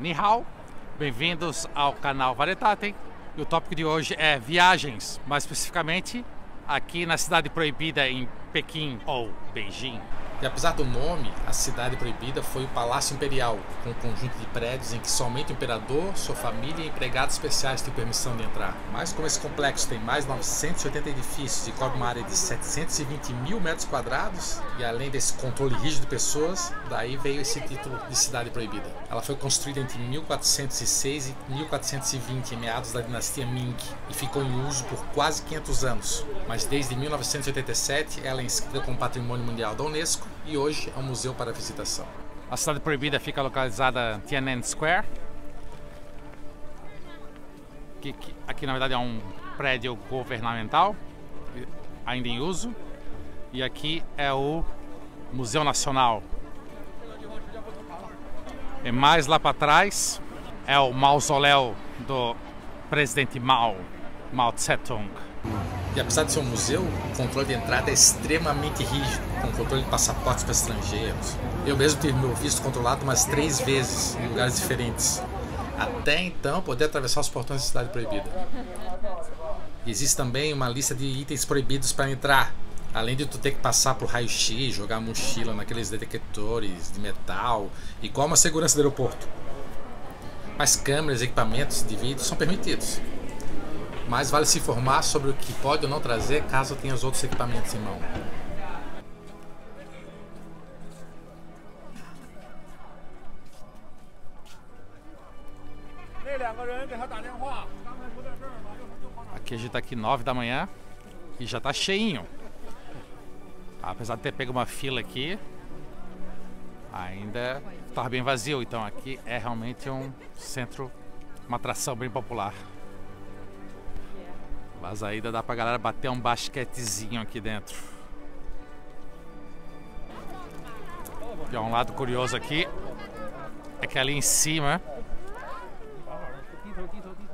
Ni hao, bem-vindos ao canal Varietatem. E o tópico de hoje é viagens, mais especificamente aqui na Cidade Proibida em Pequim ou Beijing. E apesar do nome, a Cidade Proibida foi o Palácio Imperial, com um conjunto de prédios em que somente o imperador, sua família e empregados especiais têm permissão de entrar. Mas como esse complexo tem mais de 980 edifícios e cobre uma área de 720 mil metros quadrados, e além desse controle rígido de pessoas, daí veio esse título de Cidade Proibida. Ela foi construída entre 1406 e 1420, em meados da dinastia Ming, e ficou em uso por quase 500 anos. Mas desde 1987, ela é inscrita como Patrimônio Mundial da UNESCO, e hoje é um museu para visitação. A Cidade Proibida fica localizada em Tiananmen Square, que aqui na verdade é um prédio governamental, ainda em uso. E aqui é o Museu Nacional. E mais lá para trás é o mausoléu do presidente Mao Tsé-Tung. E apesar de ser um museu, o controle de entrada é extremamente rígido, com controle de passaportes para estrangeiros. Eu mesmo tive meu visto controlado umas 3 vezes em lugares diferentes, até então poder atravessar os portões da Cidade Proibida. E existe também uma lista de itens proibidos para entrar, além de tu ter que passar por raio-x, jogar mochila naqueles detectores de metal, igual uma segurança do aeroporto. Mas câmeras, equipamentos de vídeo são permitidos. Mas vale se informar sobre o que pode ou não trazer caso tenha os outros equipamentos em mão. Aqui a gente está aqui 9 da manhã e já está cheinho. Apesar de ter pego uma fila aqui, ainda estava bem vazio. Então aqui é realmente um centro, uma atração bem popular. Mas ainda dá pra galera bater um basquetezinho aqui dentro. E um lado curioso aqui é que ali em cima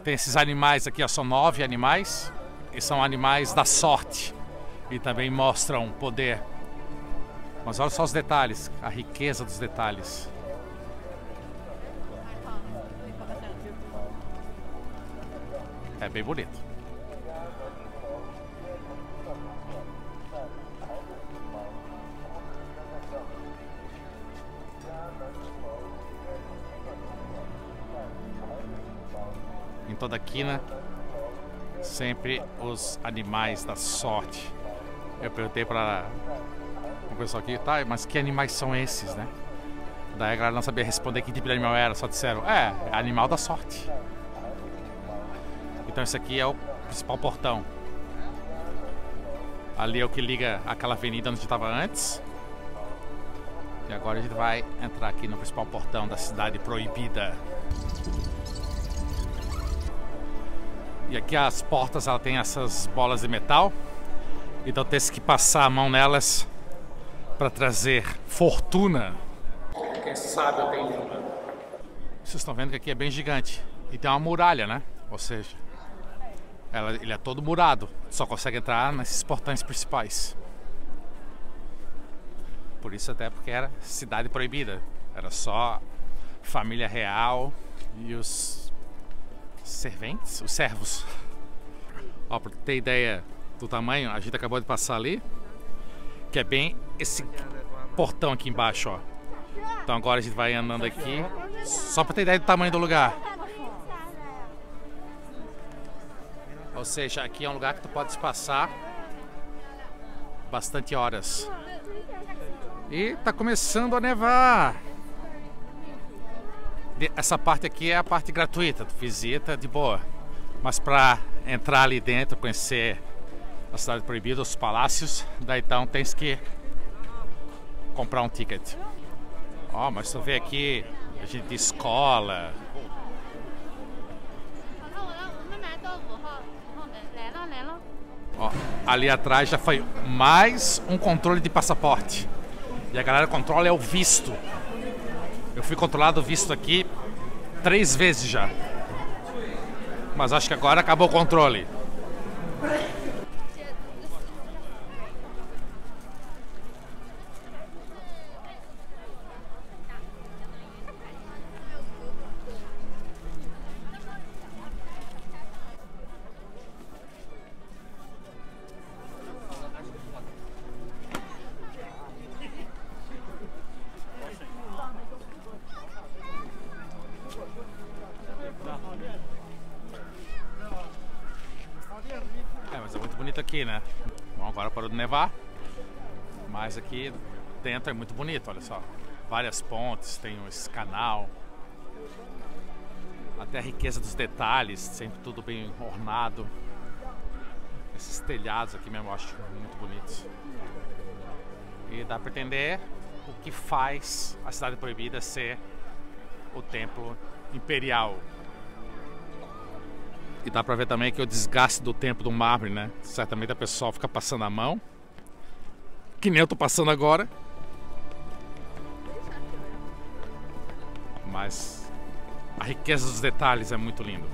tem esses animais aqui, ó, são 9 animais. E são animais da sorte e também mostram poder. Mas olha só os detalhes, a riqueza dos detalhes. É bem bonito. Em toda a quina, sempre os animais da sorte. Eu perguntei para o pessoal aqui, tá, mas que animais são esses, né? Daí a galera não sabia responder que tipo de animal era, só disseram, é animal da sorte. Então esse aqui é o principal portão. Ali é o que liga aquela avenida onde estava antes. E agora a gente vai entrar aqui no principal portão da Cidade Proibida. E aqui as portas, ela tem essas bolas de metal, então tem que passar a mão nelas para trazer fortuna. Quem sabe eu tenho uma. Vocês estão vendo que aqui é bem gigante e tem uma muralha, né? Ou seja, ele é todo murado, só consegue entrar nesses portões principais. Por isso até porque era Cidade Proibida, era só família real e os servos. Ó, pra ter ideia do tamanho, a gente acabou de passar ali, que é bem esse portão aqui embaixo, ó. Então agora a gente vai andando aqui, só pra ter ideia do tamanho do lugar. Ou seja, aqui é um lugar que tu pode passar bastante horas. E tá começando a nevar. Essa parte aqui é a parte gratuita, tu visita de boa. Mas para entrar ali dentro, conhecer a Cidade Proibida, os palácios, daí então tens que comprar um ticket. Ó, mas tu vê aqui a gente de escola. Ó, ali atrás já foi mais um controle de passaporte. E a galera controla é o visto. Eu fui controlado o visto aqui 3 vezes já. Mas acho que agora acabou o controle. bonito aqui, né? Bom, agora parou de nevar, mas aqui dentro é muito bonito, olha só. Várias pontes, tem esse canal. Até a riqueza dos detalhes, sempre tudo bem ornado. Esses telhados aqui mesmo eu acho muito bonitos. E dá para entender o que faz a Cidade Proibida ser o templo imperial. E dá para ver também que o desgaste do tempo do mármore, né? Certamente a pessoa fica passando a mão, que nem eu tô passando agora. Mas a riqueza dos detalhes é muito lindo.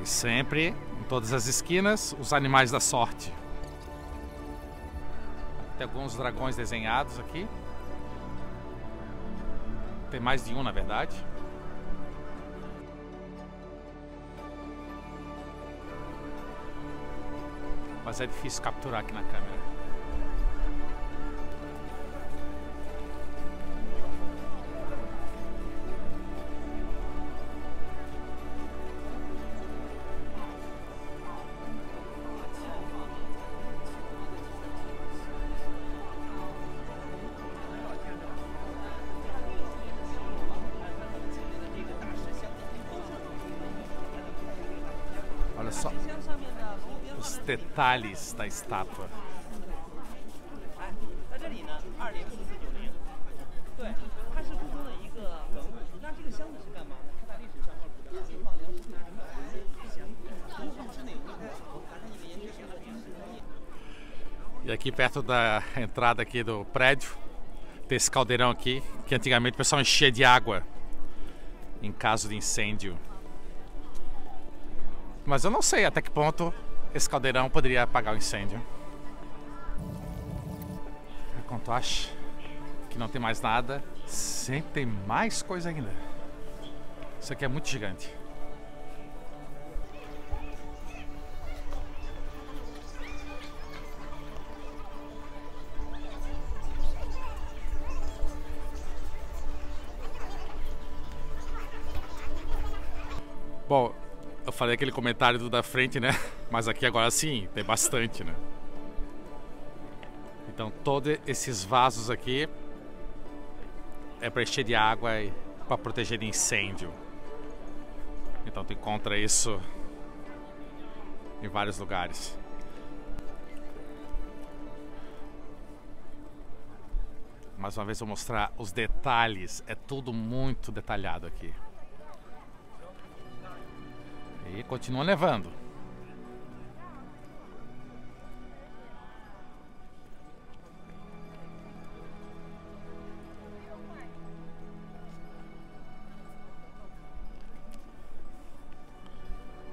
E sempre, em todas as esquinas, os animais da sorte. Tem alguns dragões desenhados aqui. Tem mais de um, na verdade. Mas é difícil capturar aqui na câmera. Olha só os detalhes da estátua. E aqui perto da entrada aqui do prédio tem esse caldeirão aqui que antigamente o pessoal enchia de água em caso de incêndio. Mas eu não sei até que ponto esse caldeirão poderia apagar o incêndio. Enquanto acho que não tem mais nada, sempre tem mais coisa ainda. Isso aqui é muito gigante. Bom, eu falei aquele comentário do da frente, né? Mas aqui agora sim, tem bastante, né? Então todos esses vasos aqui é para encher de água e para proteger de incêndio. Então tu encontra isso em vários lugares. Mais uma vez eu vou mostrar os detalhes, é tudo muito detalhado aqui. E continua nevando.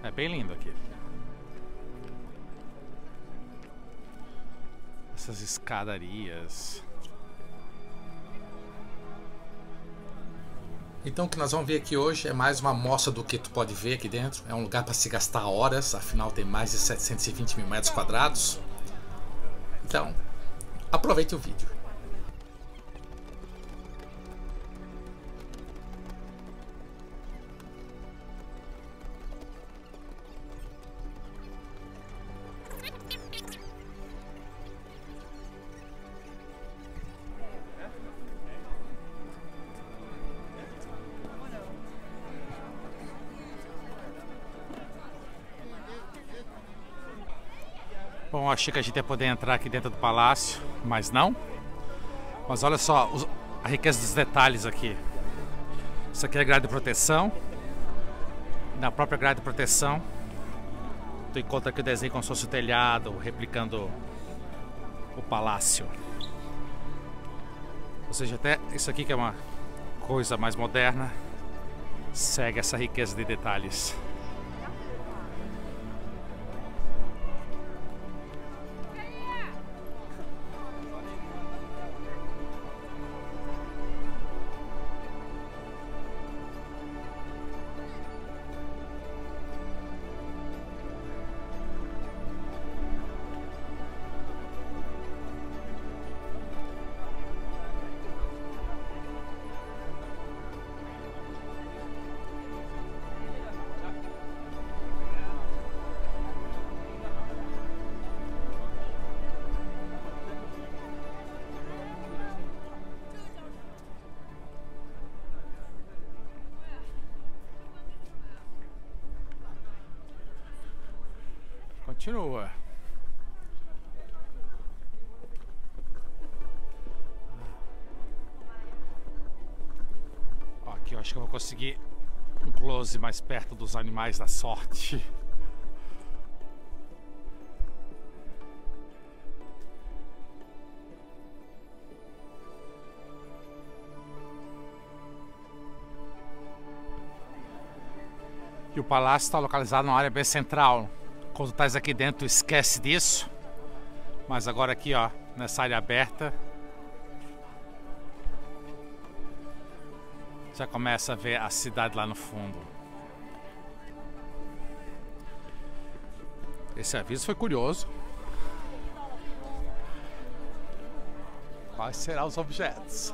É bem lindo aqui. Essas escadarias. Então o que nós vamos ver aqui hoje é mais uma amostra do que tu pode ver aqui dentro. É um lugar para se gastar horas, afinal tem mais de 720.000 metros quadrados. Então, aproveite o vídeo. Bom, achei que a gente ia poder entrar aqui dentro do palácio, mas não. Mas olha só a riqueza dos detalhes aqui. Isso aqui é grade de proteção. Na própria grade de proteção, tu encontra aqui o desenho como se fosse o telhado, replicando o palácio. Ou seja, até isso aqui que é uma coisa mais moderna, segue essa riqueza de detalhes. continua. Aqui eu acho que eu vou conseguir um close mais perto dos animais da sorte. E o palácio está localizado numa área bem central. Quando estás aqui dentro, esquece disso. Mas agora aqui, ó, nessa área aberta, já começa a ver a cidade lá no fundo. Esse aviso foi curioso. Quais serão os objetos?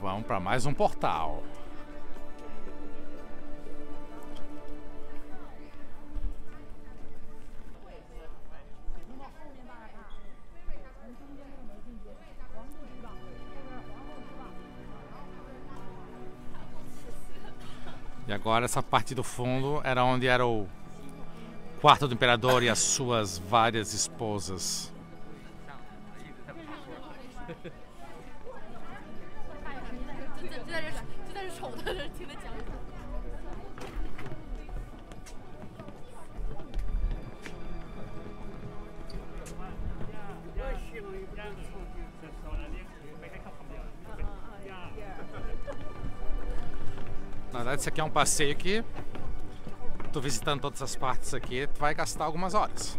Vamos para mais um portal. E agora essa parte do fundo era onde era o quarto do imperador e as suas várias esposas. Na verdade, isso aqui é um passeio que tu visitando todas as partes aqui, tu vai gastar algumas horas.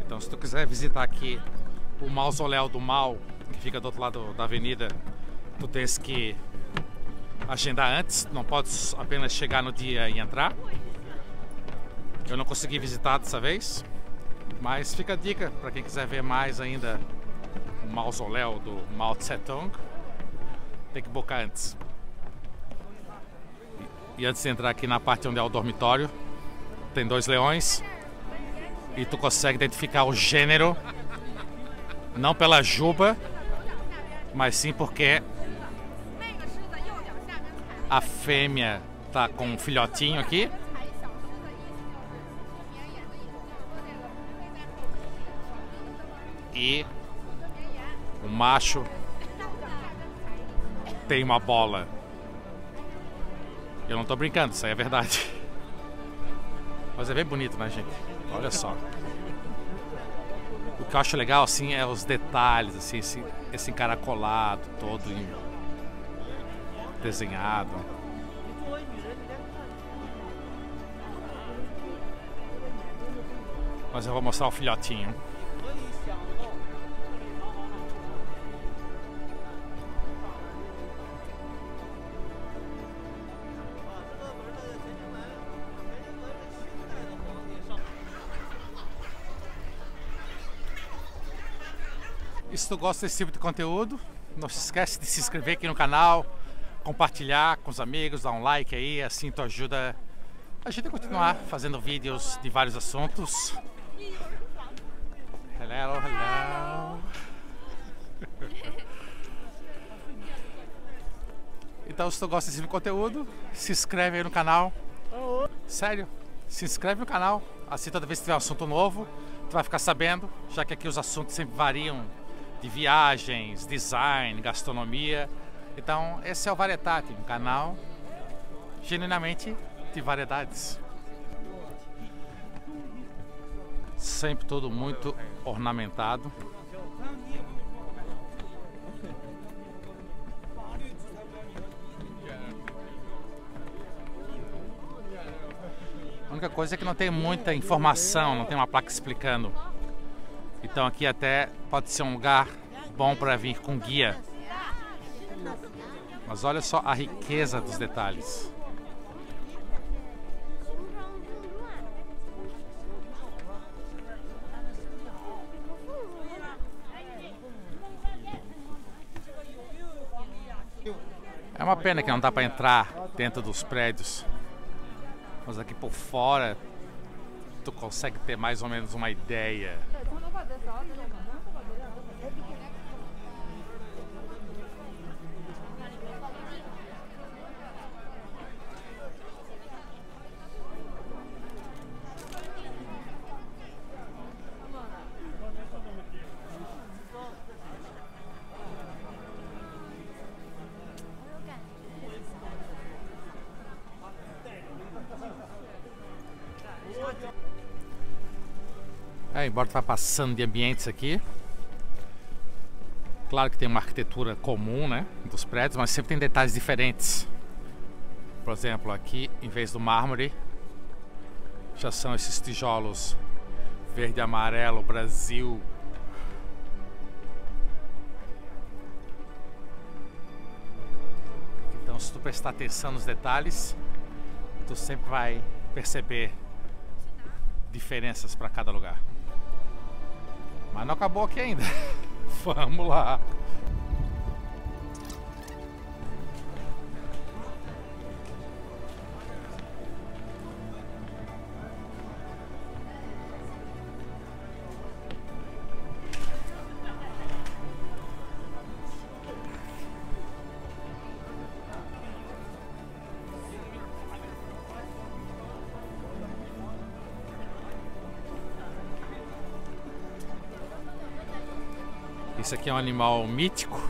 Então, se tu quiser visitar aqui o mausoléu do Mao, que fica do outro lado da avenida, tu tens que agendar antes, não podes apenas chegar no dia e entrar. Eu não consegui visitar dessa vez, mas fica a dica para quem quiser ver mais ainda o mausoléu do Mao Tsé-Tung, tem que bocar antes. E antes de entrar aqui na parte onde é o dormitório, tem dois leões e tu consegue identificar o gênero, não pela juba, mas sim porque a fêmea tá com um filhotinho aqui. E o macho tem uma bola. Eu não tô brincando, isso aí é verdade. Mas é bem bonito, né, gente? Olha só. O que eu acho legal, assim, é os detalhes, assim, esse encaracolado todo em... desenhado. Mas eu vou mostrar o filhotinho. E se tu gosta desse tipo de conteúdo, não se esquece de se inscrever aqui no canal, compartilhar com os amigos, dar um like aí, assim tu ajuda a gente a continuar fazendo vídeos de vários assuntos. Hello, hello. Então, se tu gosta desse conteúdo, se inscreve aí no canal. Sério, se inscreve no canal, assim toda vez que tiver um assunto novo, tu vai ficar sabendo, já que aqui os assuntos sempre variam de viagens, design, gastronomia. Então, esse é o Varietatem, um canal genuinamente de variedades. Sempre todo muito ornamentado. A única coisa é que não tem muita informação, não tem uma placa explicando. Então aqui até pode ser um lugar bom para vir com guia. Mas olha só a riqueza dos detalhes. É uma pena que não dá para entrar dentro dos prédios, mas aqui por fora tu consegue ter mais ou menos uma ideia. né? Embora tá passando de ambientes aqui. Claro que tem uma arquitetura comum, né, dos prédios, mas sempre tem detalhes diferentes. Por exemplo, aqui, em vez do mármore, já são esses tijolos verde, amarelo, Brasil. Então, se tu prestar atenção nos detalhes, tu sempre vai perceber diferenças para cada lugar. Mas não acabou aqui ainda. Vamos lá. Esse aqui é um animal mítico,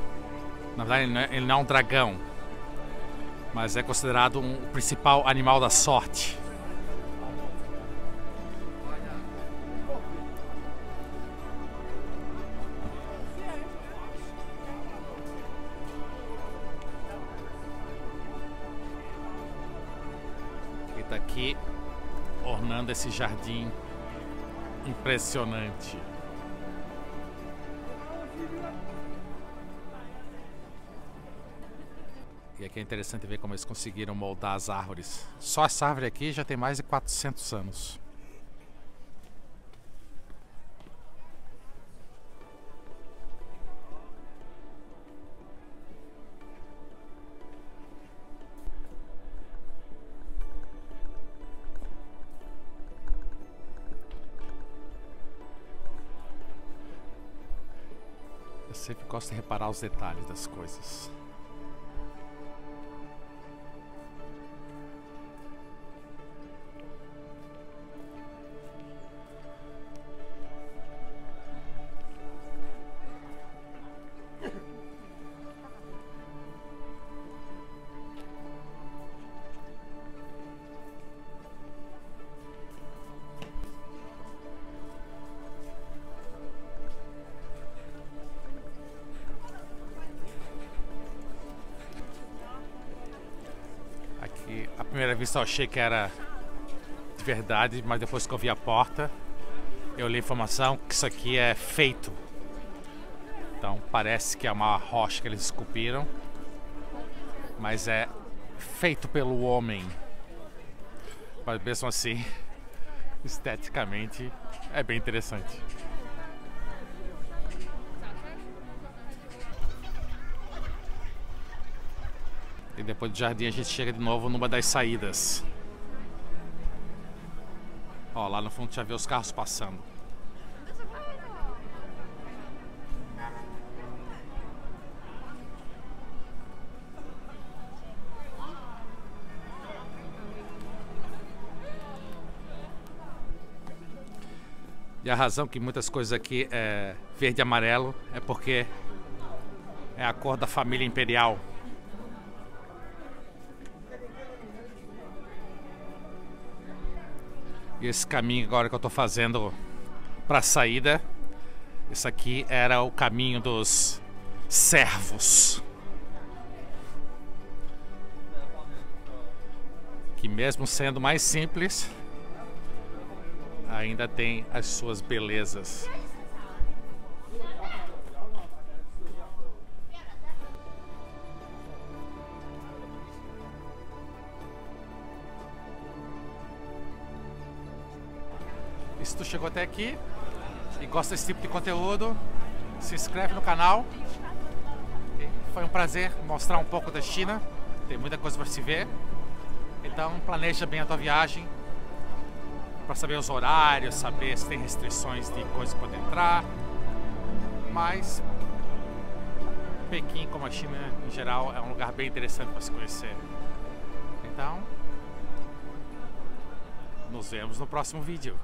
na verdade ele não é um dragão, mas é considerado o principal animal da sorte. Ele está aqui ornando esse jardim impressionante. E aqui é interessante ver como eles conseguiram moldar as árvores. Só essa árvore aqui já tem mais de 400 anos. Eu sempre gosto de reparar os detalhes das coisas. À primeira vista eu achei que era de verdade, mas depois que eu vi a porta, eu li a informação que isso aqui é feito. Então parece que é uma rocha que eles esculpiram, mas é feito pelo homem. Mas mesmo assim, esteticamente, é bem interessante. E depois do jardim a gente chega de novo numa das saídas. Ó, lá no fundo já vê os carros passando. E a razão que muitas coisas aqui é verde e amarelo é porque é a cor da família imperial. E esse caminho agora que eu estou fazendo para a saída, esse aqui era o caminho dos servos. Que mesmo sendo mais simples, ainda tem as suas belezas. E se tu chegou até aqui e gosta desse tipo de conteúdo, se inscreve no canal. Foi um prazer mostrar um pouco da China, tem muita coisa para se ver. Então planeja bem a tua viagem, para saber os horários, saber se tem restrições de coisas que podem entrar. Mas Pequim, como a China em geral, é um lugar bem interessante para se conhecer. Então, nos vemos no próximo vídeo.